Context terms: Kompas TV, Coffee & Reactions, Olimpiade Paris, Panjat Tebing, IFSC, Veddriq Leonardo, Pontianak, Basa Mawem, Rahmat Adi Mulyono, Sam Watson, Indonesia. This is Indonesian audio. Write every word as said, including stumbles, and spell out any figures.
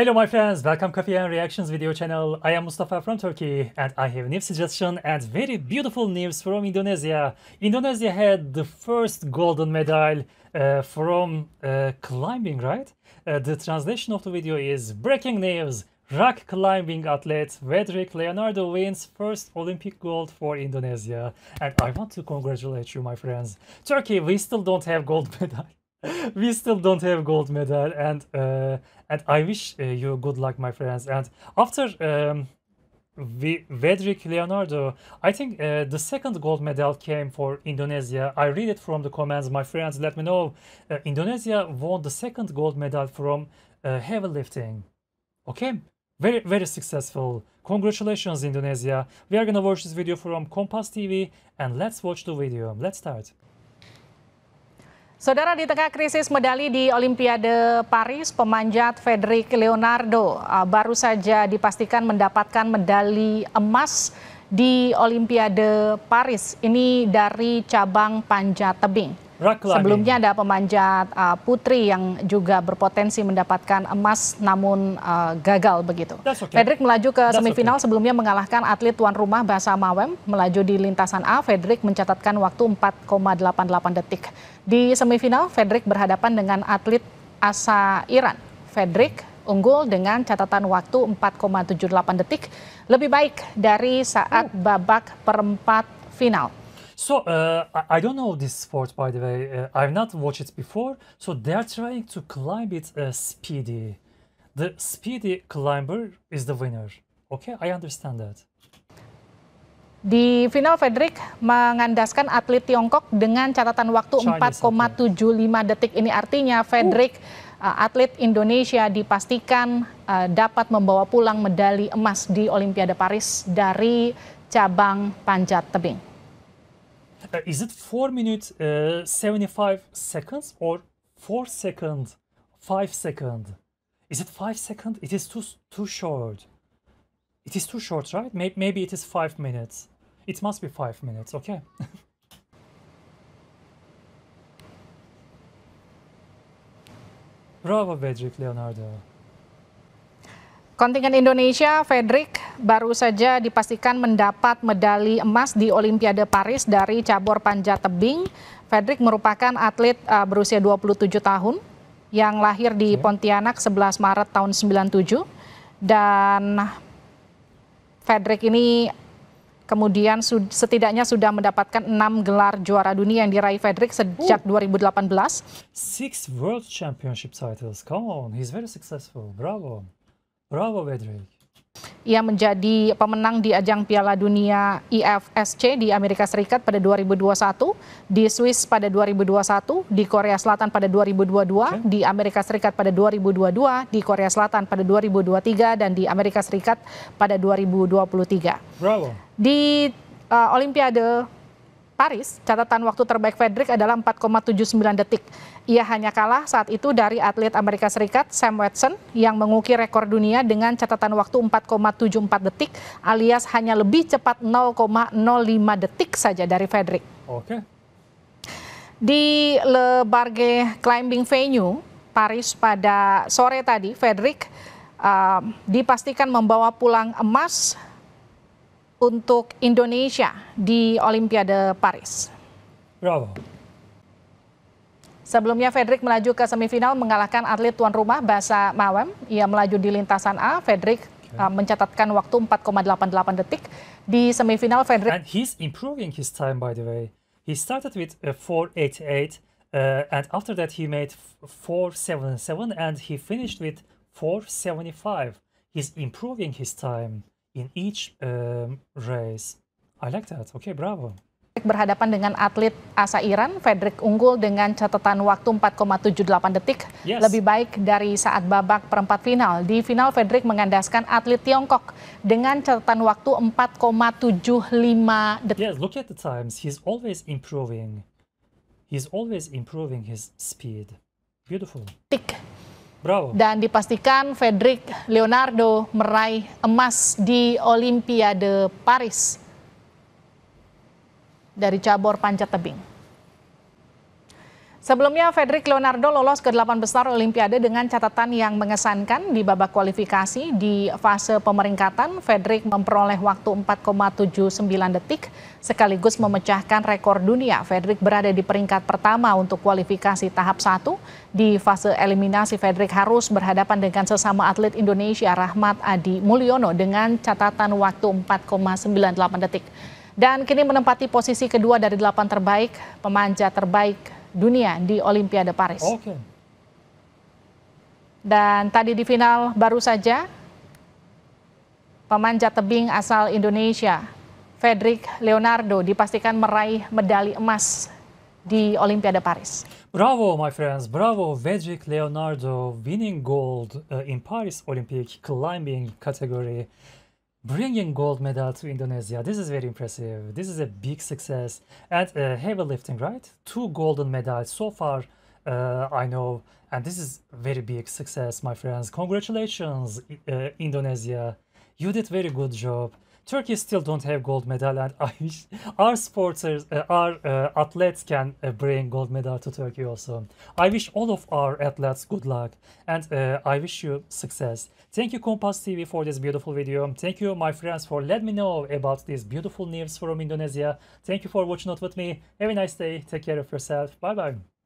Hello my friends, welcome Coffee and Reactions video channel. I am Mustafa from Turkey and I have new suggestion and very beautiful news from Indonesia. Indonesia had the first golden medal uh, from uh, climbing, right? Uh, the translation of the video is breaking news. Rock climbing athlete Veddriq Leonardo wins first Olympic gold for Indonesia. And I want to congratulate you, my friends. Turkey, we still don't have gold medal. We still don't have gold medal. And uh, and I wish uh, you good luck, my friends. And after um, Veddriq Leonardo, I think uh, the second gold medal came for Indonesia. I read it from the comments, my friends. Let me know. Uh, Indonesia won the second gold medal from uh, heavy lifting. Okay? Very, very successful. Congratulations, Indonesia. We are gonna watch this video from Kompas T V and let's watch the video. Let's start. Saudara, di tengah krisis medali di Olimpiade Paris, pemanjat Veddriq Leonardo uh, baru saja dipastikan mendapatkan medali emas di Olimpiade Paris. Ini dari cabang panjat tebing. Sebelumnya ada pemanjat uh, putri yang juga berpotensi mendapatkan emas namun uh, gagal begitu. Okay. Veddriq melaju ke That's semifinal okay. sebelumnya mengalahkan atlet tuan rumah Basa Mawem. Melaju di lintasan A, Veddriq mencatatkan waktu empat koma delapan delapan detik. Di semifinal, Veddriq berhadapan dengan atlet asal Iran. Veddriq unggul dengan catatan waktu empat koma tujuh delapan detik, lebih baik dari saat oh. babak perempat final. So uh, I don't know this sport, by the way. Uh, I've not watched it before. So they are trying to climb it uh, speedy. The speedy climber is the winner. Okay, I understand that. Di final, Veddriq mengandaskan atlet Tiongkok dengan catatan waktu empat koma tujuh lima detik. Ini artinya Veddriq uh, atlet Indonesia dipastikan uh, dapat membawa pulang medali emas di Olimpiade Paris dari cabang panjat tebing. Uh, is it four minutes seventy-five seconds or four seconds, five seconds? Is it five seconds? It is too too short. It is too short, right? Maybe, maybe it is five minutes. It must be five minutes, okay? Bravo, Veddriq Leonardo. Kontingen Indonesia, Veddriq baru saja dipastikan mendapat medali emas di Olimpiade Paris dari cabur panjat tebing. Veddriq merupakan atlet uh, berusia dua puluh tujuh tahun yang lahir di Pontianak sebelas Maret tahun sembilan tujuh, dan Veddriq ini kemudian setidaknya sudah mendapatkan enam gelar juara dunia yang diraih Veddriq sejak Ooh. dua ribu delapan belas. Six World Championship titles. Come on, he's very successful. Bravo. Bravo, Veddriq. Ia menjadi pemenang di ajang Piala Dunia I F S C di Amerika Serikat pada dua ribu dua puluh satu, di Swiss pada dua ribu dua puluh satu, di Korea Selatan pada dua ribu dua puluh dua, okay. di Amerika Serikat pada dua ribu dua puluh dua, di Korea Selatan pada dua ribu dua puluh tiga, dan di Amerika Serikat pada dua ribu dua puluh tiga. Bravo. Di uh, Olimpiade Paris, catatan waktu terbaik Veddriq adalah empat koma tujuh sembilan detik. Ia hanya kalah saat itu dari atlet Amerika Serikat Sam Watson yang mengukir rekor dunia dengan catatan waktu empat koma tujuh empat detik, alias hanya lebih cepat nol koma nol lima detik saja dari Veddriq. Oke. Okay. Di Le Barge Climbing Venue, Paris pada sore tadi, Veddriq uh, dipastikan membawa pulang emas untuk Indonesia di Olimpiade Paris. Bravo. Sebelumnya Veddriq melaju ke semifinal mengalahkan atlet tuan rumah Basa Mawem. Ia melaju di lintasan A. Veddriq okay. uh, mencatatkan waktu empat koma delapan delapan detik di semifinal. Veddriq. And he's improving his time, by the way. He started with uh, four eighty-eight, uh, and after that he made four seventy-seven, and he finished with four seventy-five. He's improving his time in each um, race. I like that. Okay, bravo. Berhadapan dengan atlet asal Iran, Veddriq unggul dengan catatan waktu empat koma tujuh delapan detik, yes. lebih baik dari saat babak perempat final. Di final, Veddriq mengandaskan atlet Tiongkok dengan catatan waktu empat koma tujuh lima detik. Yes, look at the times. He's always improving. He's always improving his speed. Beautiful. Tik. Bravo. Dan dipastikan Veddriq Leonardo meraih emas di Olimpiade Paris dari cabur panjat tebing. Sebelumnya, Veddriq Leonardo lolos ke delapan besar Olimpiade dengan catatan yang mengesankan di babak kualifikasi. Di fase pemeringkatan, Veddriq memperoleh waktu empat koma tujuh sembilan detik sekaligus memecahkan rekor dunia. Veddriq berada di peringkat pertama untuk kualifikasi tahap satu. Di fase eliminasi, Veddriq harus berhadapan dengan sesama atlet Indonesia Rahmat Adi Mulyono dengan catatan waktu empat koma sembilan delapan detik. Dan kini menempati posisi kedua dari delapan terbaik, pemanjat terbaik dunia di Olimpiade Paris. Okay. Dan tadi di final baru saja pemanjat tebing asal Indonesia Veddriq Leonardo dipastikan meraih medali emas di Olimpiade Paris. Bravo my friends, bravo Veddriq Leonardo winning gold uh, in Paris Olympic climbing category, bringing gold medal to Indonesia. This is very impressive. This is a big success. And uh, heavy lifting, right? Two golden medals so far, uh, I know. And this is very big success, my friends. Congratulations, uh, Indonesia. You did very good job. Turkey still don't have gold medal, and I wish our sporters, uh, our uh, athletes can uh, bring gold medal to Turkey also. I wish all of our athletes good luck, and uh, I wish you success. Thank you Kompas T V for this beautiful video. Thank you my friends for letting me know about this beautiful news from Indonesia. Thank you for watching out with me. Have a nice day. Take care of yourself. Bye bye.